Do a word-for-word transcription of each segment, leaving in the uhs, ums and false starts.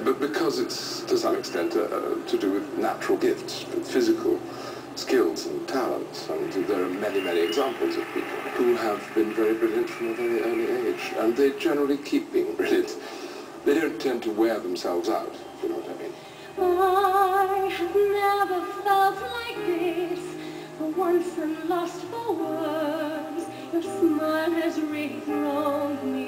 uh, but because it's to some extent uh, to do with natural gifts, with physical skills and talents. And there are many, many examples of people who have been very brilliant from a very early age, and they generally keep being brilliant. They don't tend to wear themselves out, if you know what I mean. I have never felt like this, for once and lost for words, your smile has rethroned me.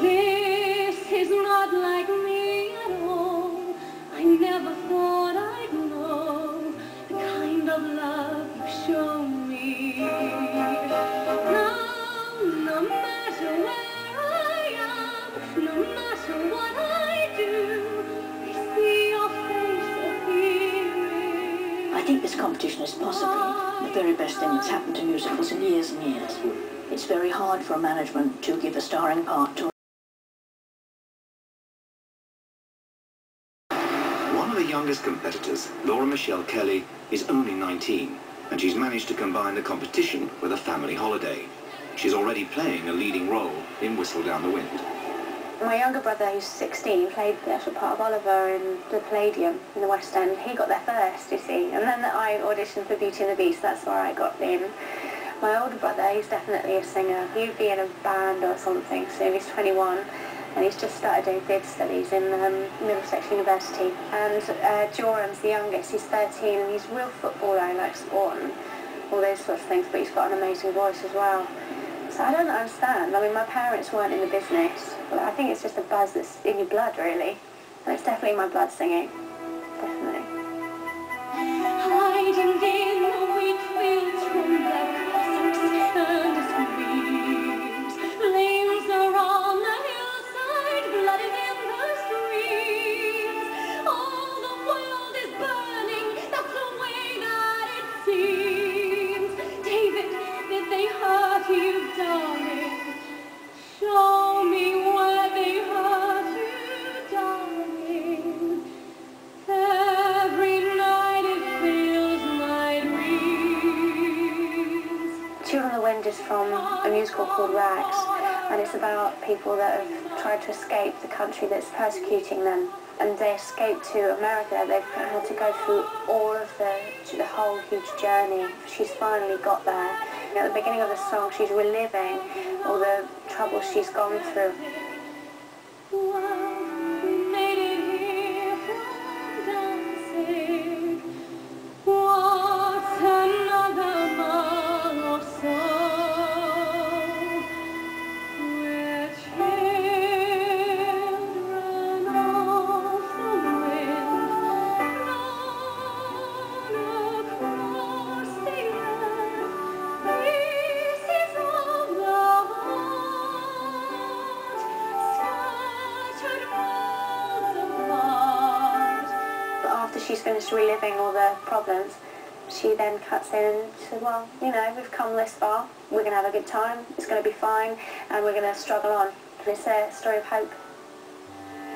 This is not like me at all, I never thought I'd know the kind of love you've shown me. Now, no matter where I am, no matter what I do, I see your face appearing. I think this competition is possibly the very best thing that's happened to musicals in years and years. It's very hard for a management to give a starring part to. One of the youngest competitors, Laura Michelle Kelly, is only nineteen, and she's managed to combine the competition with a family holiday. She's already playing a leading role in Whistle Down the Wind. My younger brother, who's sixteen, played the actual part of Oliver in the Palladium in the West End. He got there first, you see, and then I auditioned for Beauty and the Beast. That's where I got in. My older brother, he's definitely a singer. He'd be in a band or something soon. He's twenty-one, and he's just started doing theatre studies in um, Middlesex University. And uh, Joram's the youngest. He's thirteen, and he's a real footballer. He likes sport and all those sorts of things, but he's got an amazing voice as well. So I don't understand. I mean, my parents weren't in the business. But I think it's just a buzz that's in your blood, really. And it's definitely my blood singing. Definitely. Hiding in the wheat fields from black Cossacks and Swedes. Flames are on the hillside, blood is in the streets. All the world is burning, that's the way that it seems. David, did they hurt you, darling? Show me where they hurt you, darling. Every night it fills my dreams. Children of the Wind is from a musical called Rags, and it's about people that have tried to escape the country that's persecuting them. And they escaped to America. They've had to go through all of the, the whole huge journey. She's finally got there. And at the beginning of the song, she's reliving all the trouble she's gone through. She's finished reliving all the problems. She then cuts in and says, well, you know, we've come this far. We're going to have a good time. It's going to be fine. And we're going to struggle on. It's a story of hope.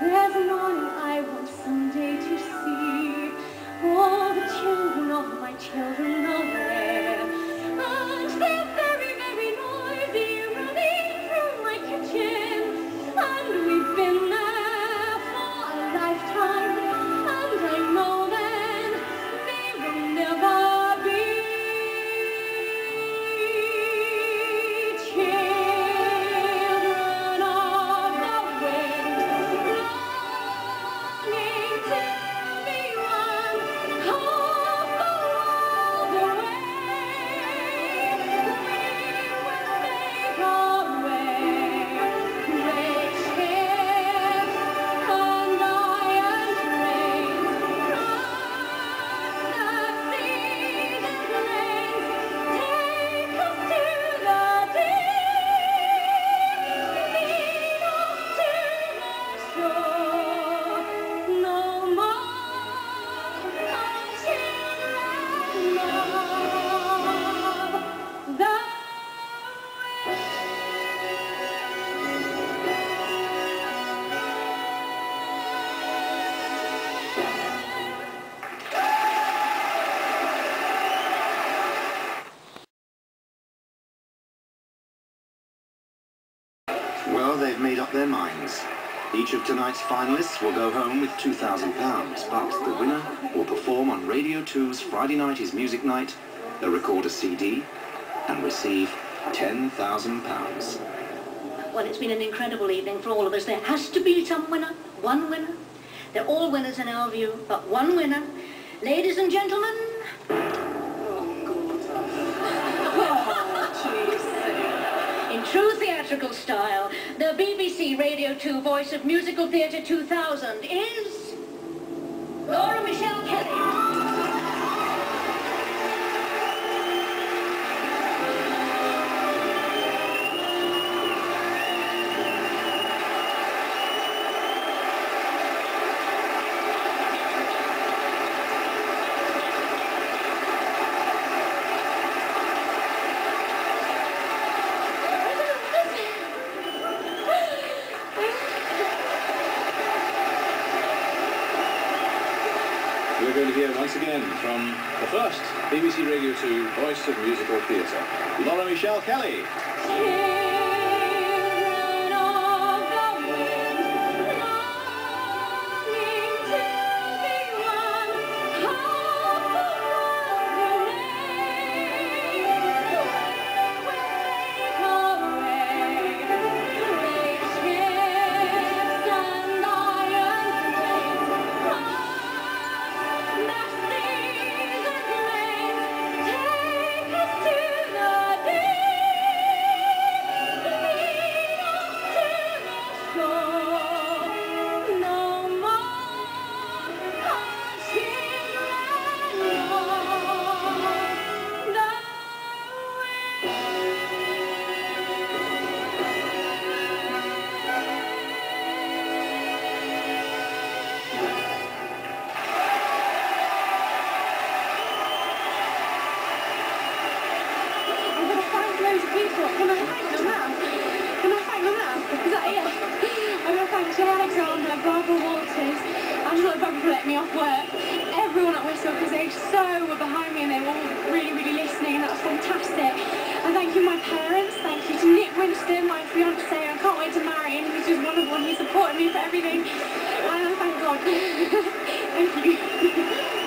There's one I want someday to see. All the children of my children are there. And they're very, very noisy, running through my kitchen. And we've been there for a lifetime. And I know Well, they've made up their minds. Each of tonight's finalists will go home with two thousand pounds, but the winner will perform on Radio two's Friday night is music night, they'll record a C D and receive ten thousand pounds. Well, it's been an incredible evening for all of us. There has to be some winner, one winner. They're all winners in our view, but one winner. Ladies and gentlemen. Oh, God. Oh, Jesus. In true theatrical style, the B B C Radio two voice of Musical Theatre two thousand is Laura Michelle Kelly. We're going to hear once again from the first B B C Radio two voice of musical theatre, Laura Michelle Kelly. Children of the wind, running to be one, me for everything. And I thank God. Thank you.